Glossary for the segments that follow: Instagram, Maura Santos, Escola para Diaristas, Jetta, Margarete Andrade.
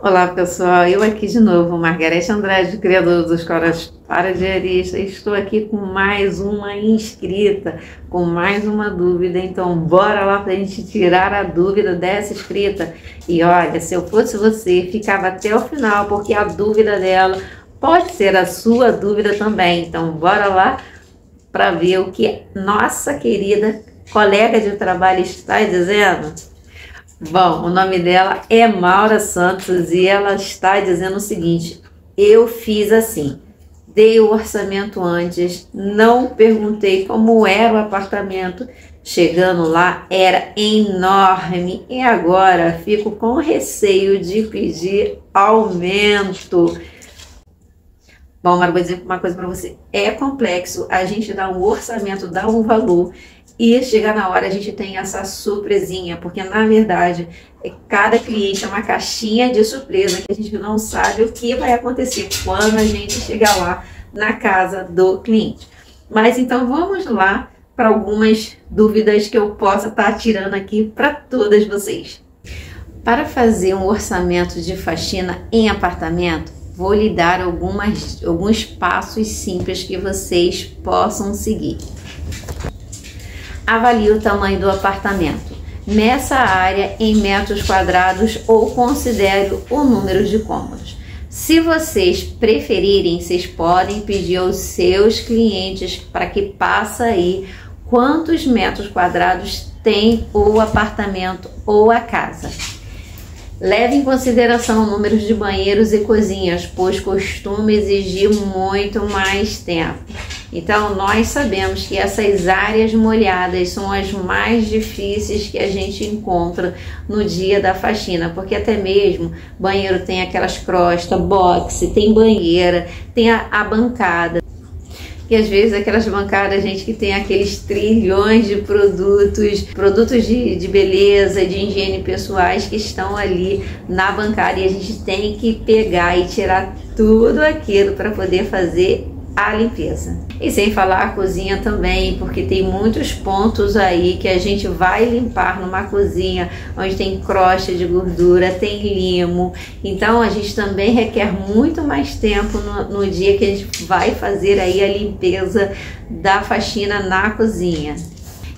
Olá pessoal, eu aqui de novo, Margarete Andrade, criadora do Escola para Diaristas. Estou aqui com mais uma inscrita, com mais uma dúvida. Então bora lá para a gente tirar a dúvida dessa inscrita. E olha, se eu fosse você, ficava até o final, porque a dúvida dela pode ser a sua dúvida também. Então bora lá para ver o que nossa querida colega de trabalho está dizendo. Bom, o nome dela é Maura Santos e ela está dizendo o seguinte: eu fiz assim, dei o orçamento antes, não perguntei como era o apartamento, chegando lá era enorme e agora fico com receio de pedir aumento. Bom, mas vou dizer uma coisa para você, é complexo a gente dar um orçamento, dar um valor, e chegar na hora a gente tem essa surpresinha, porque na verdade cada cliente é uma caixinha de surpresa que a gente não sabe o que vai acontecer quando a gente chegar lá na casa do cliente. Mas então vamos lá para algumas dúvidas que eu possa estar tirando aqui para todas vocês. Para fazer um orçamento de faxina em apartamento, vou lhe dar alguns passos simples que vocês possam seguir. Avalie o tamanho do apartamento. Meça a área em metros quadrados ou considere o número de cômodos. Se vocês preferirem, vocês podem pedir aos seus clientes para que passe aí quantos metros quadrados tem o apartamento ou a casa. Leve em consideração o número de banheiros e cozinhas, pois costuma exigir muito mais tempo. Então, nós sabemos que essas áreas molhadas são as mais difíceis que a gente encontra no dia da faxina, porque até mesmo banheiro tem aquelas crostas, boxe, tem banheira, tem a bancada. E às vezes aquelas bancadas, gente, que tem aqueles trilhões de produtos de beleza, de higiene pessoais que estão ali na bancada, e a gente tem que pegar e tirar tudo aquilo para poder fazer a limpeza. E sem falar a cozinha também, porque tem muitos pontos aí que a gente vai limpar numa cozinha, onde tem crosta de gordura, tem limo. Então a gente também requer muito mais tempo no dia que a gente vai fazer aí a limpeza da faxina na cozinha.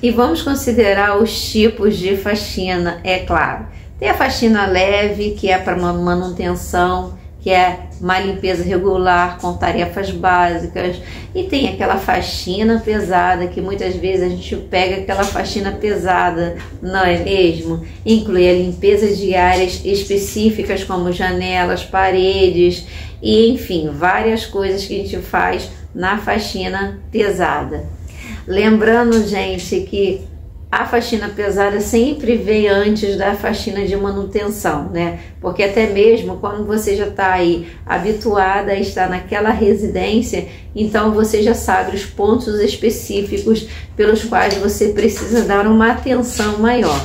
E vamos considerar os tipos de faxina, é claro. Tem a faxina leve, que é para uma manutenção, que é uma limpeza regular com tarefas básicas, e tem aquela faxina pesada, que muitas vezes a gente pega aquela faxina pesada, não é mesmo? Inclui a limpeza de áreas específicas como janelas, paredes e enfim, várias coisas que a gente faz na faxina pesada. Lembrando, gente, que a faxina pesada sempre vem antes da faxina de manutenção, né? Porque até mesmo quando você já está aí habituada a estar naquela residência, então você já sabe os pontos específicos pelos quais você precisa dar uma atenção maior.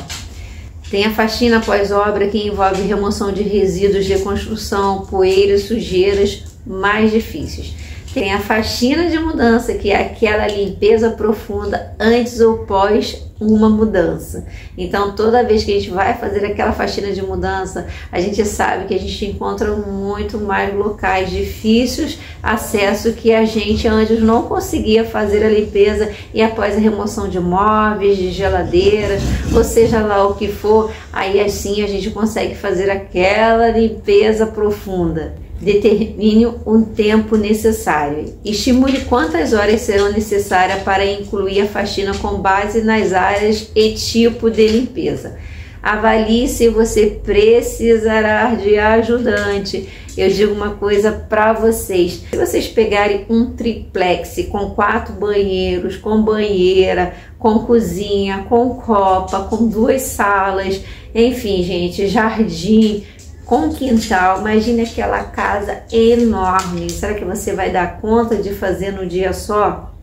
Tem a faxina pós-obra, que envolve remoção de resíduos de construção, poeiras, sujeiras mais difíceis. Tem a faxina de mudança, que é aquela limpeza profunda antes ou pós uma mudança. Então toda vez que a gente vai fazer aquela faxina de mudança, a gente sabe que a gente encontra muito mais locais difíceis acesso, que a gente antes não conseguia fazer a limpeza, e após a remoção de móveis, de geladeiras, ou seja lá o que for, aí assim a gente consegue fazer aquela limpeza profunda. Determine um tempo necessário. Estimule quantas horas serão necessárias para incluir a faxina com base nas áreas e tipo de limpeza. Avalie se você precisará de ajudante. Eu digo uma coisa para vocês: se vocês pegarem um triplex com 4 banheiros, com banheira, com cozinha, com copa, com 2 salas, enfim, gente, jardim, com quintal, imagine aquela casa enorme. Será que você vai dar conta de fazer no dia só?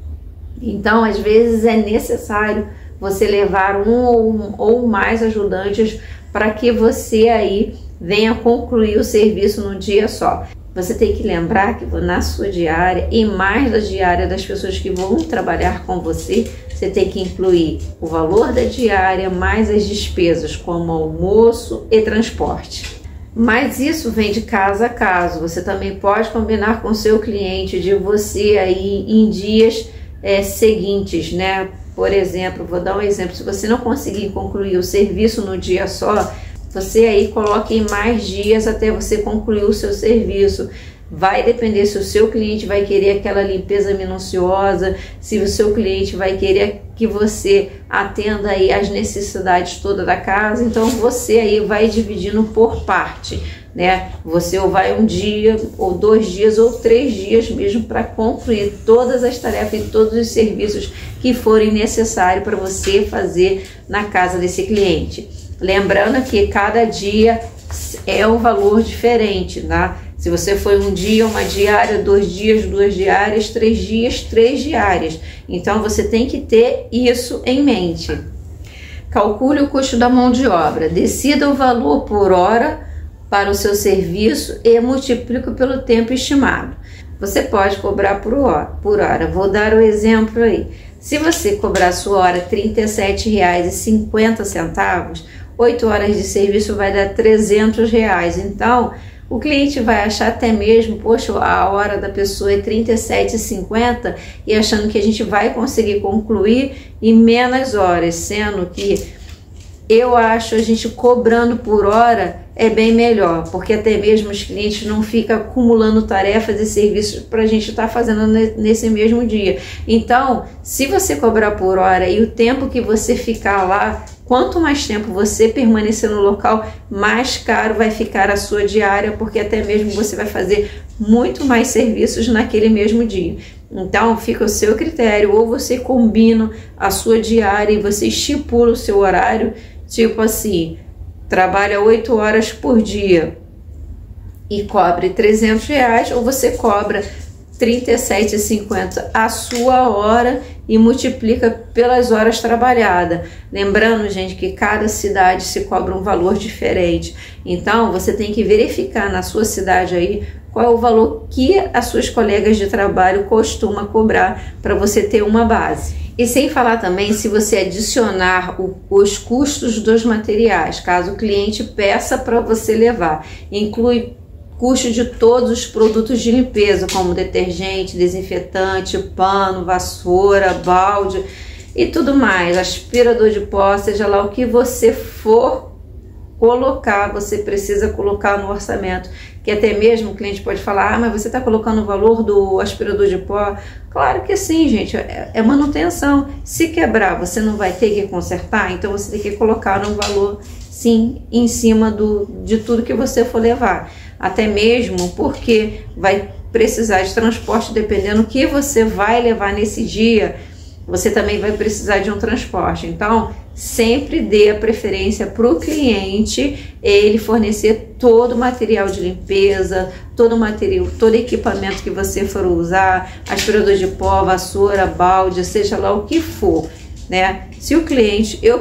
Então, às vezes é necessário você levar um ou mais ajudantes para que você aí venha concluir o serviço num dia só. Você tem que lembrar que na sua diária, e mais da diária das pessoas que vão trabalhar com você, você tem que incluir o valor da diária mais as despesas como almoço e transporte. Mas isso vem de caso a caso, você também pode combinar com seu cliente de você aí em dias seguintes, né? Por exemplo, vou dar um exemplo, se você não conseguir concluir o serviço no dia só, você aí coloque em mais dias até você concluir o seu serviço. Vai depender se o seu cliente vai querer aquela limpeza minuciosa, se o seu cliente vai querer que você atenda aí as necessidades toda da casa. Então você aí vai dividindo por parte, né? Você ou vai um dia, ou 2 dias, ou 3 dias mesmo para concluir todas as tarefas e todos os serviços que forem necessários para você fazer na casa desse cliente. Lembrando que cada dia é um valor diferente, né? Se você foi um dia, uma diária, 2 dias, 2 diárias, 3 dias, 3 diárias. Então você tem que ter isso em mente. Calcule o custo da mão de obra. Decida o valor por hora para o seu serviço e multiplique pelo tempo estimado. Você pode cobrar por hora. Vou dar um exemplo aí. Se você cobrar sua hora R$ 37,50, 8 horas de serviço vai dar R$ 300. Então, o cliente vai achar até mesmo, poxa, a hora da pessoa é 37,50 e achando que a gente vai conseguir concluir em menos horas, sendo que eu acho a gente cobrando por hora é bem melhor, porque até mesmo os clientes não ficam acumulando tarefas e serviços para a gente estar fazendo nesse mesmo dia. Então, se você cobrar por hora e o tempo que você ficar lá, quanto mais tempo você permanecer no local, mais caro vai ficar a sua diária, porque até mesmo você vai fazer muito mais serviços naquele mesmo dia. Então fica o seu critério, ou você combina a sua diária e você estipula o seu horário, tipo assim, trabalha 8 horas por dia e cobre R$ 300, ou você cobra R$ 37,50 a sua hora e multiplica pelas horas trabalhadas. Lembrando, gente, que cada cidade se cobra um valor diferente. Então, você tem que verificar na sua cidade aí qual é o valor que as suas colegas de trabalho costumam cobrar para você ter uma base. E sem falar também se você adicionar os custos dos materiais, caso o cliente peça para você levar. Inclui custo de todos os produtos de limpeza, como detergente, desinfetante, pano, vassoura, balde e tudo mais, aspirador de pó, seja lá o que você for colocar, você precisa colocar no orçamento, que até mesmo o cliente pode falar, ah, mas você está colocando o valor do aspirador de pó? Claro que sim, gente, é manutenção, se quebrar você não vai ter que consertar, então você tem que colocar um valor sim em cima de tudo que você for levar. Até mesmo porque vai precisar de transporte, dependendo do que você vai levar nesse dia, você também vai precisar de um transporte. Então, sempre dê a preferência para o cliente, ele fornecer todo o material de limpeza, todo o material, todo equipamento que você for usar, aspirador de pó, vassoura, balde, seja lá o que for, né? Se o cliente, eu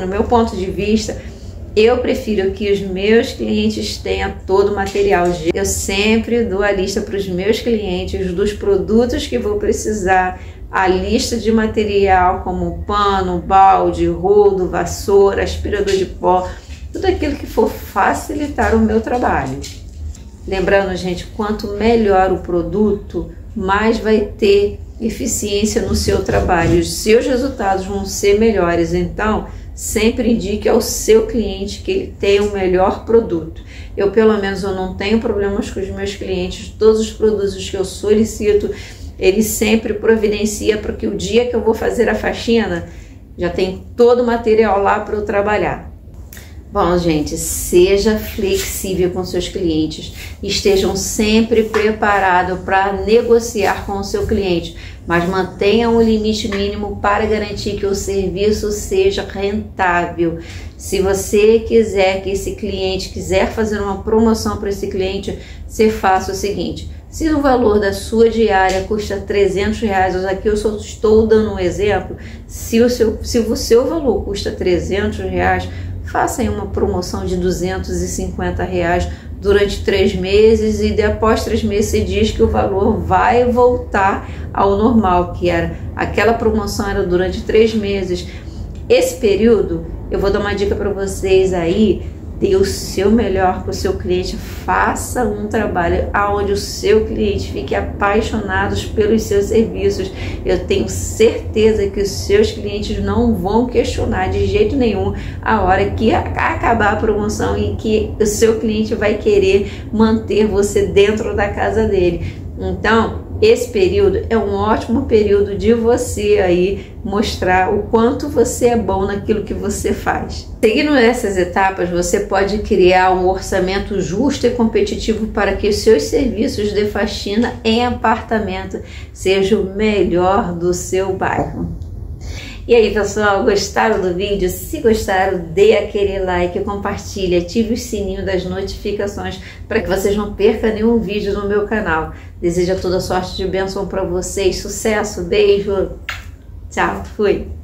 no meu ponto de vista, eu prefiro que os meus clientes tenham todo o material. Eu sempre dou a lista para os meus clientes dos produtos que vou precisar, a lista de material como pano, balde, rodo, vassoura, aspirador de pó, tudo aquilo que for facilitar o meu trabalho. Lembrando, gente, quanto melhor o produto, mais vai ter eficiência no seu trabalho. Os seus resultados vão ser melhores, então sempre indique ao seu cliente que ele tenha o melhor produto. Eu, pelo menos, eu não tenho problemas com os meus clientes. Todos os produtos que eu solicito, ele sempre providencia para que o dia que eu vou fazer a faxina, já tem todo o material lá para eu trabalhar. Bom, gente, seja flexível com seus clientes. Estejam sempre preparados para negociar com o seu cliente, mas mantenham um limite mínimo para garantir que o serviço seja rentável. Se você quiser que esse cliente quiser fazer uma promoção para esse cliente, você faça o seguinte: se o valor da sua diária custa R$ 300, aqui eu só estou dando um exemplo, se o seu valor custa R$ 300, faça aí uma promoção de R$ 250 durante 3 meses e após 3 meses você diz que o valor vai voltar ao normal, que era aquela promoção era durante 3 meses. Esse período, eu vou dar uma dica para vocês aí, dê o seu melhor para o seu cliente, faça um trabalho onde o seu cliente fique apaixonado pelos seus serviços. Eu tenho certeza que os seus clientes não vão questionar de jeito nenhum a hora que acabar a promoção e que o seu cliente vai querer manter você dentro da casa dele. Então, esse período é um ótimo período de você aí mostrar o quanto você é bom naquilo que você faz. Seguindo essas etapas, você pode criar um orçamento justo e competitivo para que os seus serviços de faxina em apartamento sejam o melhor do seu bairro. E aí, pessoal, gostaram do vídeo? Se gostaram, dê aquele like, compartilhe, ative o sininho das notificações para que vocês não percam nenhum vídeo no meu canal. Desejo toda sorte de bênção para vocês, sucesso, beijo, tchau, fui!